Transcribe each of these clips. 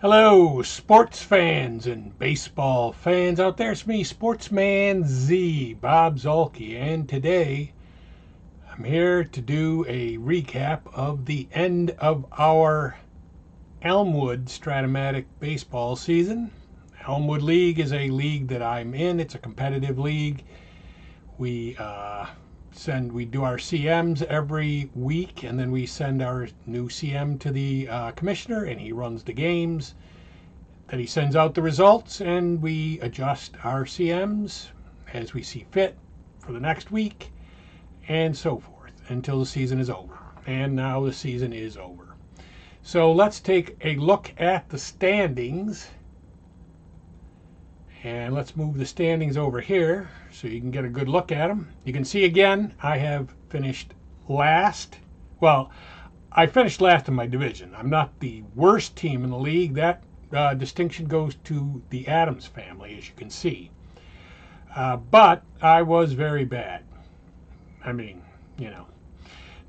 Hello, sports fans and baseball fans out there. It's me, Sportsman Z, Bob Zuhlke, and today I'm here to do a recap of the end of our Elmwood Stratomatic Baseball season. Elmwood League is a league that I'm in. It's a competitive league. We do our CMs every week, and then we send our new CM to the commissioner, and he runs the games. Then he sends out the results, and we adjust our CMs as we see fit for the next week, and so forth, until the season is over. And now the season is over. So let's take a look at the standings. And let's move the standings over here so you can get a good look at them. You can see again, I have finished last. Well, I finished last in my division. I'm not the worst team in the league. That distinction goes to the Adams family, as you can see. But I was very bad. I mean, you know.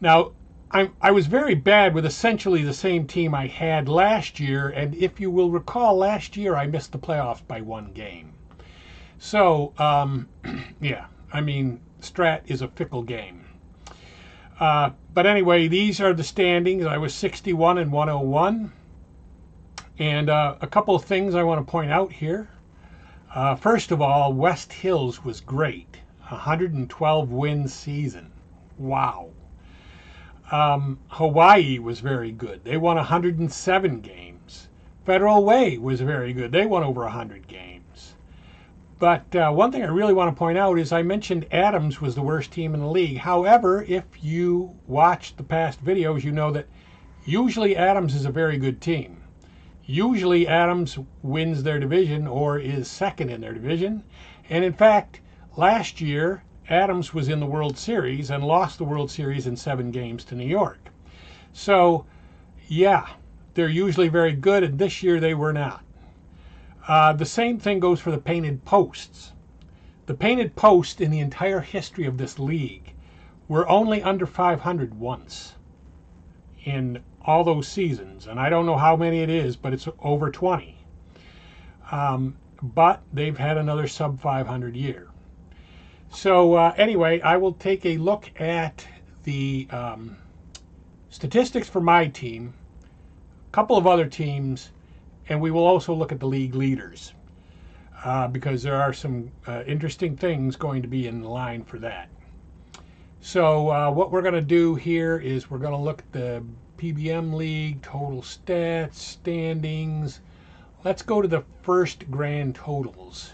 Now, I was very bad with essentially the same team I had last year, and if you will recall, last year I missed the playoffs by one game. So, yeah, I mean, Strat is a fickle game. But anyway, these are the standings. I was 61 and 101. And a couple of things I want to point out here. First of all, West Hills was great. 112-win season. Wow. Hawaii was very good. They won 107 games. Federal Way was very good. They won over 100 games. But one thing I really want to point out is I mentioned Adams was the worst team in the league. However, if you watch the past videos, you know that usually Adams is a very good team. Usually Adams wins their division or is second in their division. And in fact, last year, Adams was in the World Series and lost the World Series in 7 games to New York. So, yeah, they're usually very good, and this year they were not. The same thing goes for the painted posts. The painted posts in the entire history of this league were only under 500 once in all those seasons, and I don't know how many it is, but it's over 20. But they've had another sub-500 year. So anyway, I will take a look at the statistics for my team, a couple of other teams, and we will also look at the league leaders because there are some interesting things going to be in line for that. So what we're going to do here is we're going to look at the PBM League, total stats, standings. Let's go to the first grand totals.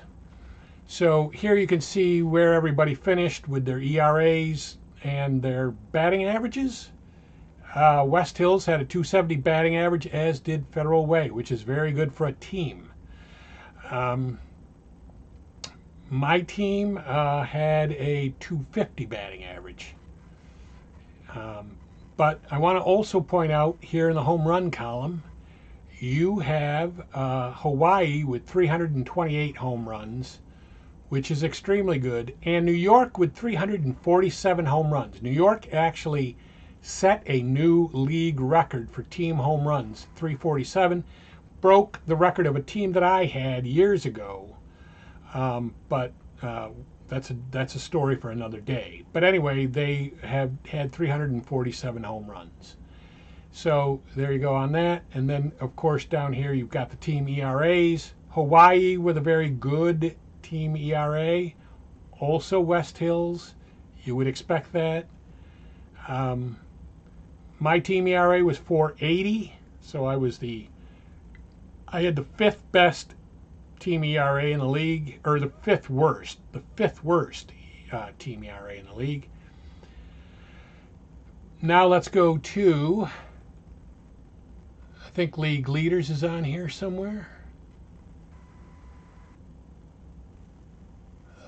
So here you can see where everybody finished with their ERAs and their batting averages. West Hills had a 270 batting average, as did Federal Way, which is very good for a team. My team had a 250 batting average. But I want to also point out here in the home run column, you have Hawaii with 328 home runs, which is extremely good, and New York with 347 home runs. New York actually set a new league record for team home runs, 347. Broke the record of a team that I had years ago, but that's a story for another day. But anyway, they have had 347 home runs. So there you go on that. And then, of course, down here you've got the team ERAs. Hawaii with a very good team ERA, also West Hills, you would expect that. My team ERA was 480, so I had the 5th best team ERA in the league, or the fifth worst team ERA in the league. Now let's go to, I think league leaders is on here somewhere.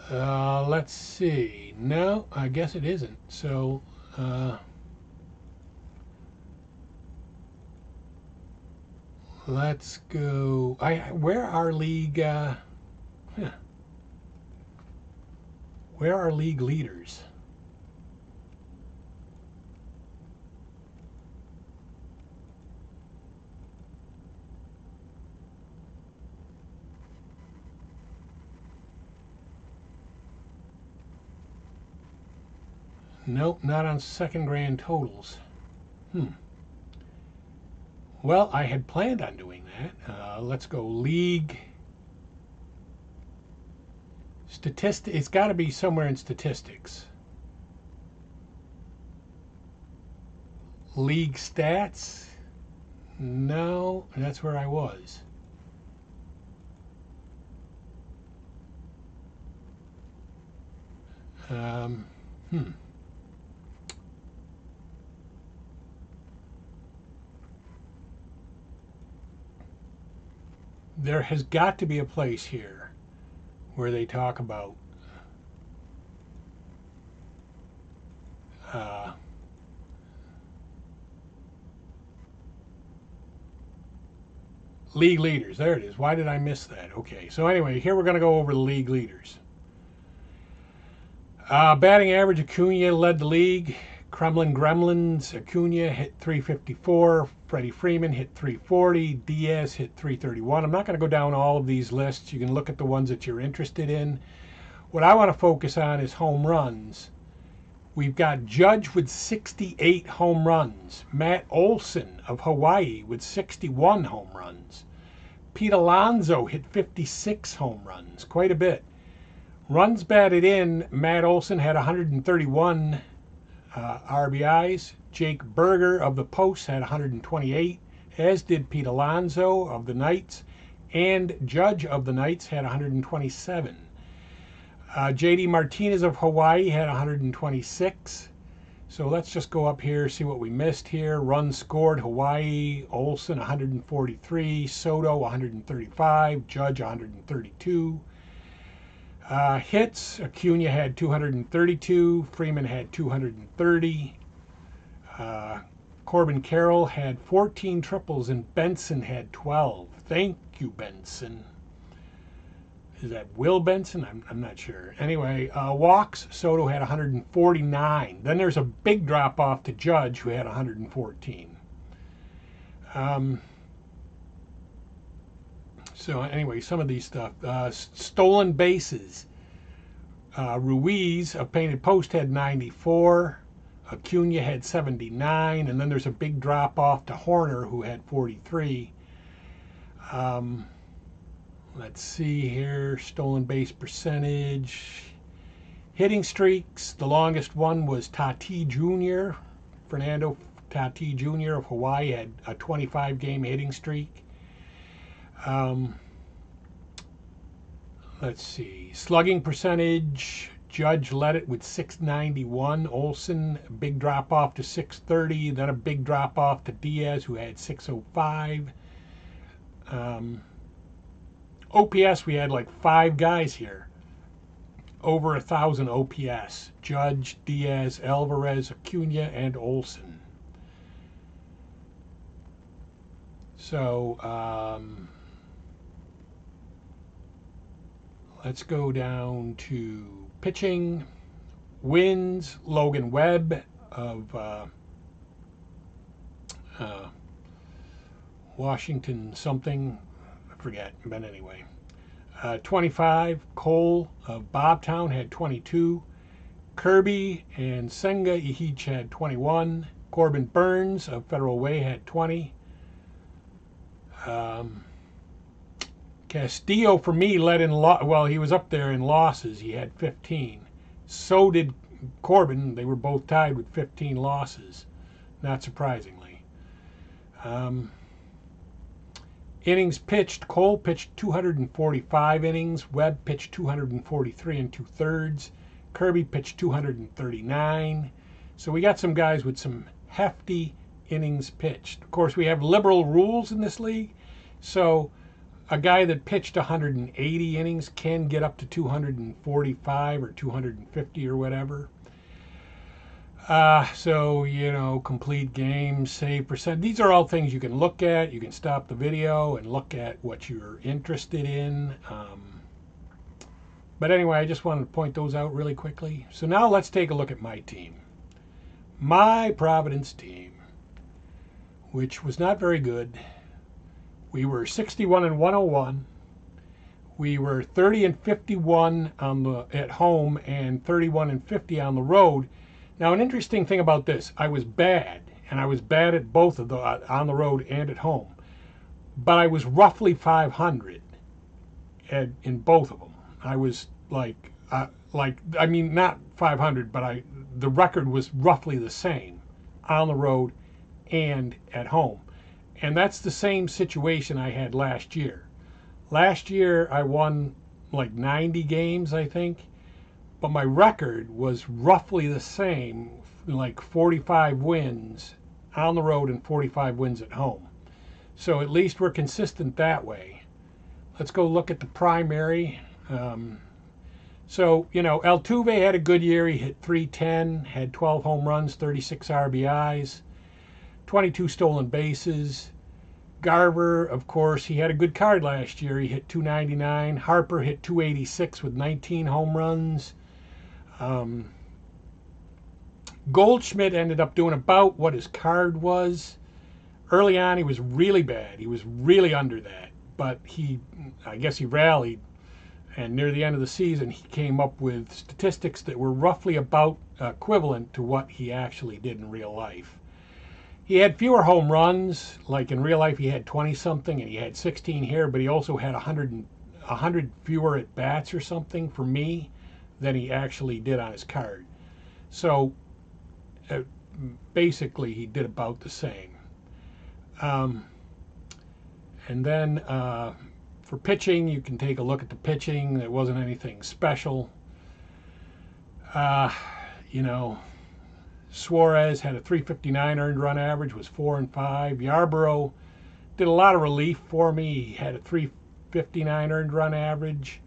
Let's see. No, I guess it isn't. So, let's go. Where are league leaders? Nope, not on second grand totals. Well, I had planned on doing that. Let's go league. Statistic. It's got to be somewhere in statistics. League stats. No, that's where I was. There has got to be a place here where they talk about league leaders. There it is. Why did I miss that? Okay. So anyway, here we're going to go over the league leaders. Batting average, Acuna led the league. Gremlins, Acuna hit 354. Freddie Freeman hit 340. Diaz hit 331. I'm not going to go down all of these lists. You can look at the ones that you're interested in. What I want to focus on is home runs. We've got Judge with 68 home runs. Matt Olson of Hawaii with 61 home runs. Pete Alonso hit 56 home runs. Quite a bit. Runs batted in, Matt Olson had 131 RBIs. Jake Berger of the Posts had 128, as did Pete Alonso of the Knights, and Judge of the Knights had 127. JD Martinez of Hawaii had 126. So let's just go up here, see what we missed here. Runs scored, Hawaii, Olson 143, Soto 135, Judge 132. Hits, Acuna had 232, Freeman had 230, Corbin Carroll had 14 triples, and Benson had 12. Thank you, Benson. Is that Will Benson? I'm not sure. Anyway, walks, Soto had 149. Then there's a big drop off to Judge, who had 114. So anyway, some of these stuff. Stolen bases. Ruiz of Painted Post had 94. Acuna had 79. And then there's a big drop off to Horner, who had 43. Let's see here. Stolen base percentage. Hitting streaks. The longest one was Tati Jr. Fernando Tati Jr. of Hawaii had a 25-game hitting streak. Let's see, slugging percentage, Judge led it with 691, Olson, big drop off to 630, then a big drop off to Diaz, who had 605. OPS, we had like 5 guys here, over 1,000 OPS, Judge, Diaz, Alvarez, Acuna, and Olson. So, let's go down to pitching. Wins, Logan Webb of Washington something. I forget, but anyway. 25. Cole of Bobtown had 22. Kirby and Senga Ihich had 21. Corbin Burns of Federal Way had 20. Castillo for me led in he was up there in losses. He had 15. So did Corbin. They were both tied with 15 losses, not surprisingly. Innings pitched. Cole pitched 245 innings. Webb pitched 243 2/3. Kirby pitched 239. So we got some guys with some hefty innings pitched. Of course, we have liberal rules in this league, so a guy that pitched 180 innings can get up to 245 or 250 or whatever. So, you know, complete game, save percent. These are all things you can look at. You can stop the video and look at what you're interested in. But anyway, I just wanted to point those out really quickly. So now let's take a look at my team. My Providence team, which was not very good. We were 61-101. We were 30-51 at home and 31-50 on the road. Now, an interesting thing about this, I was bad, and I was bad at both of the on the road and at home, but I was roughly 500 in both of them. I was like I mean, not 500, but the record was roughly the same on the road and at home, and that's the same situation I had last year. Last year I won like 90 games, I think, but my record was roughly the same, like 45 wins on the road and 45 wins at home. So at least we're consistent that way. Let's go look at the primary. So, you know, Altuve had a good year. He hit .310, had 12 home runs, 36 RBIs, 22 stolen bases. Garver, of course, he had a good card last year. He hit .299. Harper hit .286 with 19 home runs. Goldschmidt ended up doing about what his card was. Early on, he was really bad. He was really under that. But he, I guess he rallied. And near the end of the season, he came up with statistics that were roughly about equivalent to what he actually did in real life. He had fewer home runs. Like in real life, he had 20-something, and he had 16 here, but he also had 100 fewer at-bats or something for me than he actually did on his card. So basically, he did about the same. And then for pitching, you can take a look at the pitching. There wasn't anything special. You know, Suarez had a 359 earned run average, was 4-5. Yarborough did a lot of relief for me. He had a 359 earned run average.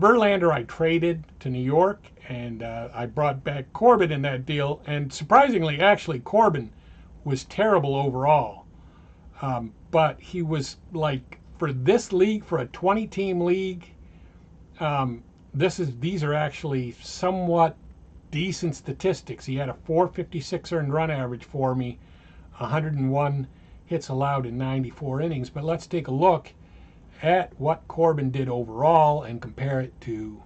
Verlander I traded to New York, and I brought back Corbin in that deal. And surprisingly, actually, Corbin was terrible overall. But he was like, for this league, for a 20-team league, these are actually somewhat decent statistics. He had a 456 earned run average for me, 101 hits allowed in 94 innings. But let's take a look at what Corbin did overall and compare it to.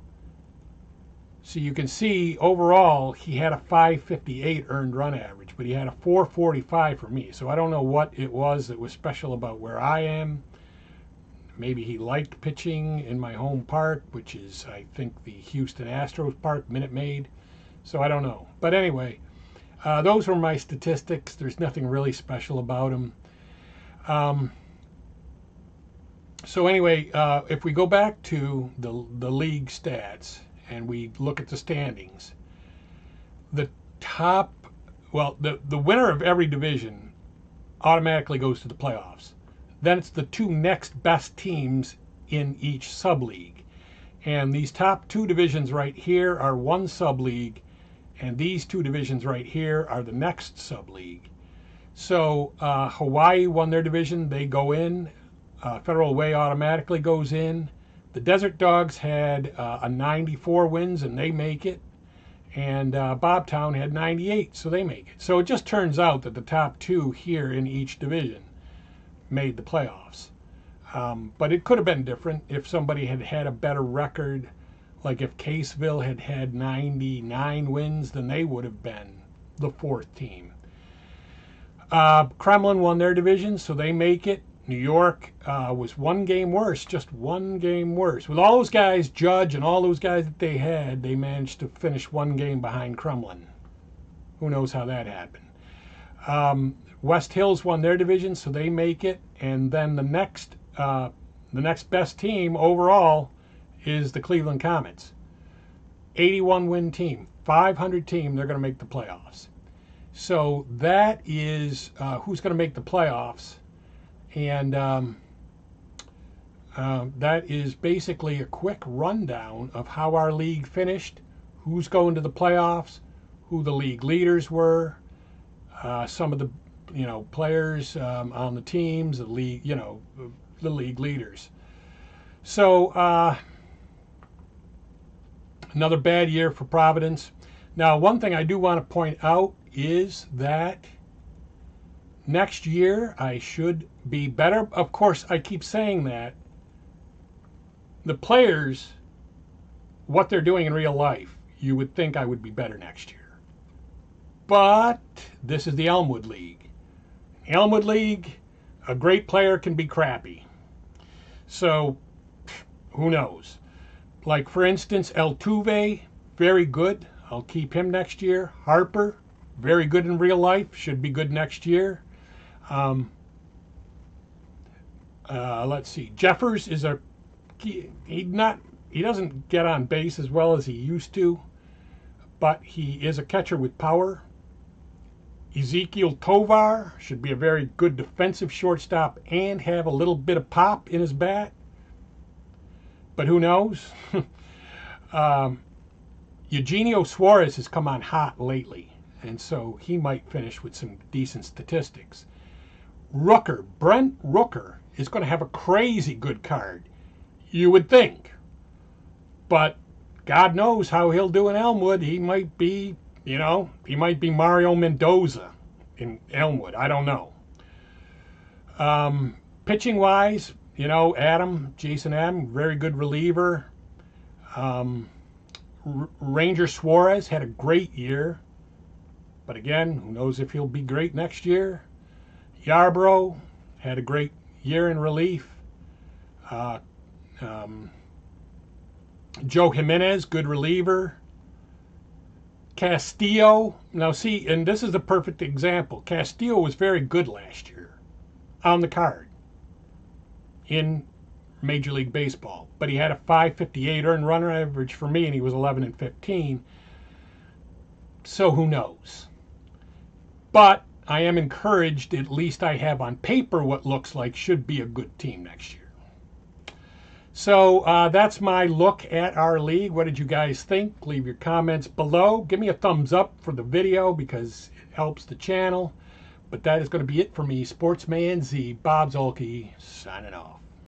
So you can see overall he had a 558 earned run average, but he had a 445 for me. So I don't know what it was that was special about where I am. Maybe he liked pitching in my home park, which is, I think, the Houston Astros park, Minute Maid. So I don't know. But anyway, those were my statistics. There's nothing really special about them. So anyway, if we go back to the league stats and we look at the standings, the top, well, the winner of every division automatically goes to the playoffs. Then it's the two next best teams in each sub-league. And these top two divisions right here are one sub-league, and these two divisions right here are the next sub-league. So Hawaii won their division. They go in. Federal Way automatically goes in. The Desert Dogs had a 94 wins, and they make it. And Bobtown had 98, so they make it. So it just turns out that the top two here in each division made the playoffs. But it could have been different if somebody had had a better record. Like if Caseville had had 99 wins, then they would have been the fourth team. Kremlin won their division, so they make it. New York was one game worse, just one game worse. With all those guys, Judge and all those guys that they had, they managed to finish one game behind Kremlin. Who knows how that happened. West Hills won their division, so they make it. And then the next best team overall is the Cleveland Comets. 81-win team, 500 team, they're going to make the playoffs. So that is who's going to make the playoffs. And that is basically a quick rundown of how our league finished, who's going to the playoffs, who the league leaders were, some of the players on the teams, the league, the league leaders. So another bad year for Providence. Now, one thing I do want to point out is that next year I should be better. Of course, I keep saying that. The players, what they're doing in real life, you would think I would be better next year. But this is the Elmwood League. Elmwood League, a great player can be crappy. So, who knows? Like, for instance, Altuve, very good. I'll keep him next year. Harper, very good in real life. Should be good next year. Let's see. Jeffers is a... He doesn't get on base as well as he used to, but he is a catcher with power. Ezekiel Tovar should be a very good defensive shortstop and have a little bit of pop in his bat. But who knows? Eugenio Suarez has come on hot lately, and so he might finish with some decent statistics. Rooker, Brent Rooker, is going to have a crazy good card, you would think. But God knows how he'll do in Elmwood. He might be, you know, he might be Mario Mendoza in Elmwood. I don't know. Pitching-wise, you know, Jason Adam, very good reliever. Ranger Suarez had a great year. But again, who knows if he'll be great next year. Yarbrough had a great year in relief. Joe Jimenez, good reliever. Castillo, now see, and this is the perfect example. Castillo was very good last year on the card in Major League Baseball, but he had a .558 earned run average for me, and he was 11-15. So who knows? But I am encouraged, at least I have on paper what looks like should be a good team next year. So that's my look at our league. What did you guys think? Leave your comments below. Give me a thumbs up for the video because it helps the channel. But that is going to be it for me. Sportsman Z, Bob Zuhlke, signing off.